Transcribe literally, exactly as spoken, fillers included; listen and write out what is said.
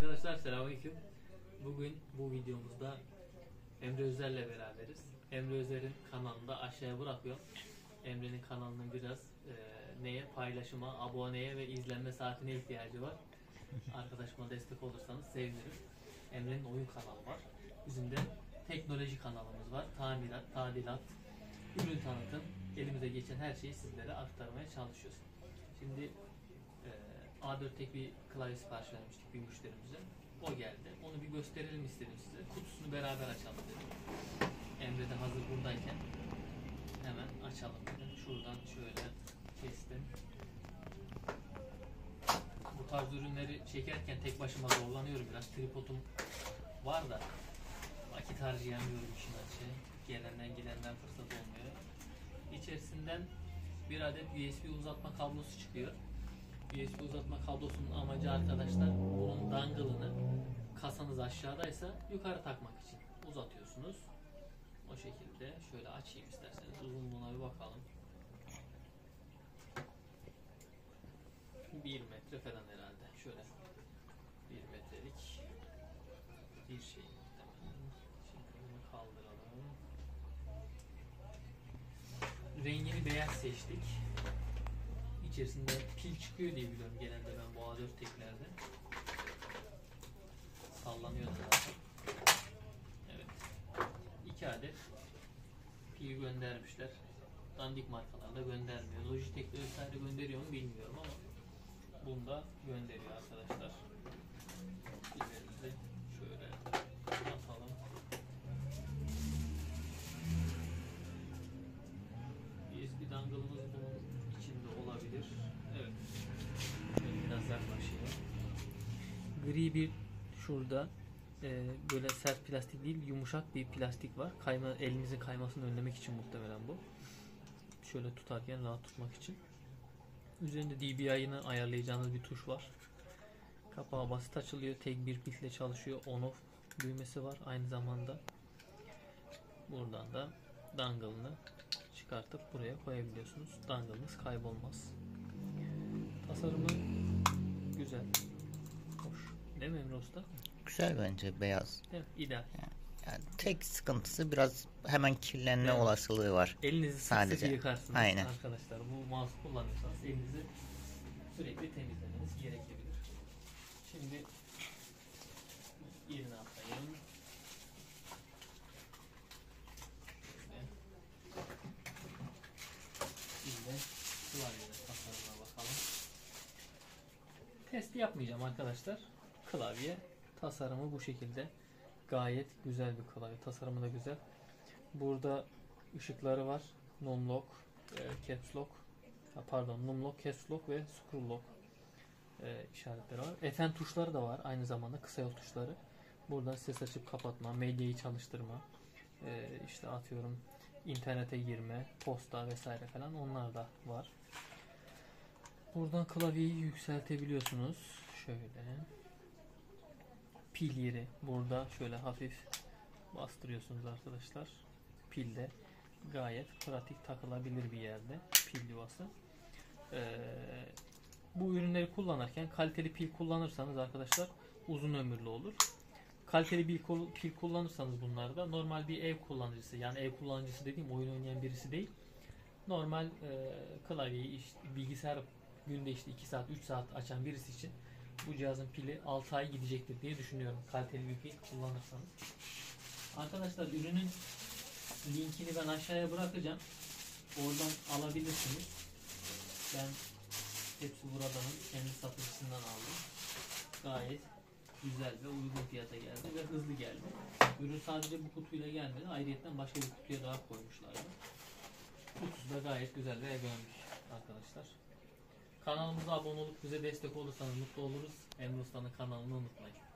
Arkadaşlar selamünaleyküm. Bugün bu videomuzda Emre Özer'le beraberiz. Emre Özer'in kanalında aşağıya bırakıyorum. Emre'nin kanalının biraz e, neye paylaşıma, aboneye ve izlenme saatine ihtiyacı var. Arkadaşıma destek olursanız sevinirim. Emre'nin oyun kanalı var. Bizim de teknoloji kanalımız var. Tamirat, tadilat, ürün tanıtım. Elimize geçen her şeyi sizlere aktarmaya çalışıyoruz. Şimdi e, A dört Tech bir klavye sipariş vermiştik bir müşterimize. O geldi. Onu bir gösterelim istedim size. Kutusunu beraber açalım dedim. Emre de hazır buradayken hemen açalım. Şuradan şöyle kestim. Bu tarz ürünleri çekerken tek başıma zorlanıyorum biraz. Tripodum var da vakit harcayamıyorum işin açı. Gelenden gidenden fırsat olmuyor. İçerisinden bir adet U S B uzatma kablosu çıkıyor. U S B uzatma kablosunun amacı arkadaşlar bunun dangle'ını kasanız aşağıdaysa yukarı takmak için uzatıyorsunuz. O şekilde şöyle açayım isterseniz, uzunluğuna bir bakalım. bir metre falan herhalde. Şöyle bir metrelik bir şey. Şimdi kaldıralım. Rengini beyaz seçtik. İçerisinde pil çıkıyor diye biliyorum genelde ben bu A dört Tech'lerde. Sallanıyor zaten. Evet. iki adet pil göndermişler. Dandik markalarda göndermiyor. Nojitekler vesaire gönderiyor mu bilmiyorum ama bunu da gönderiyor arkadaşlar. Üzerinde şöyle atalım. U S B dangle'ımız bu. Olabilir. Evet. Biraz yaklaşıyor. Gri bir şurada e, böyle sert plastik değil, yumuşak bir plastik var. Kayma, elinizin kaymasını önlemek için muhtemelen bu. Şöyle tutarken rahat tutmak için. Üzerinde D B I'ını ayarlayacağınız bir tuş var. Kapağı basit açılıyor. Tek bir pille çalışıyor. On off düğmesi var. Aynı zamanda buradan da dangle'ını çıkartıp buraya koyabiliyorsunuz. Dangle'ınız kaybolmaz. Tasarımı güzel. Hoş. Değil mi Emre Usta? Güzel bence beyaz. Değil mi? İdeal. Yani, yani tek sıkıntısı biraz hemen kirlenme evet. olasılığı var. Elinizi sadece sık sık yıkarsınız. Aynen. Arkadaşlar bu mouse kullanıyorsanız elinizi sürekli temizlemeniz gerekebilir. Şimdi yerine atlayalım. Test yapmayacağım arkadaşlar. Klavye tasarımı bu şekilde. Gayet güzel bir klavye. Tasarımı da güzel. Burada ışıkları var. Num lock, e, caps lock, pardon num lock, caps lock ve scroll lock e, işaretleri var. F N tuşları da var. Aynı zamanda kısa yol tuşları. Buradan ses açıp kapatma, medyayı çalıştırma, e, işte atıyorum internete girme, posta vesaire falan onlar da var. Buradan klavyeyi yükseltebiliyorsunuz. Şöyle. Pil yeri. Burada şöyle hafif bastırıyorsunuz arkadaşlar. Pil de gayet pratik takılabilir bir yerde. Pil yuvası. Ee, bu ürünleri kullanırken kaliteli pil kullanırsanız arkadaşlar uzun ömürlü olur. Kaliteli bir pil kullanırsanız bunlarda normal bir ev kullanıcısı, yani ev kullanıcısı dediğim oyun oynayan birisi değil. Normal e, klavyeyi işte, bilgisayar günde işte iki saat üç saat açan birisi için bu cihazın pili altı ay gidecektir diye düşünüyorum kaliteli bir pil kullanırsanız. Arkadaşlar ürünün linkini ben aşağıya bırakacağım. Oradan alabilirsiniz. Ben hepsi buradanın kendi satıcısından aldım. Gayet güzel ve uygun fiyata geldi ve hızlı geldi. Ürün sadece bu kutuyla gelmedi. Ayrıyeten başka bir kutuya daha koymuşlardı. Kutusu da gayet güzel ve ergonomik arkadaşlar. Kanalımıza abone olup bize destek olursanız mutlu oluruz. Emre Usta'nın kanalını unutmayın.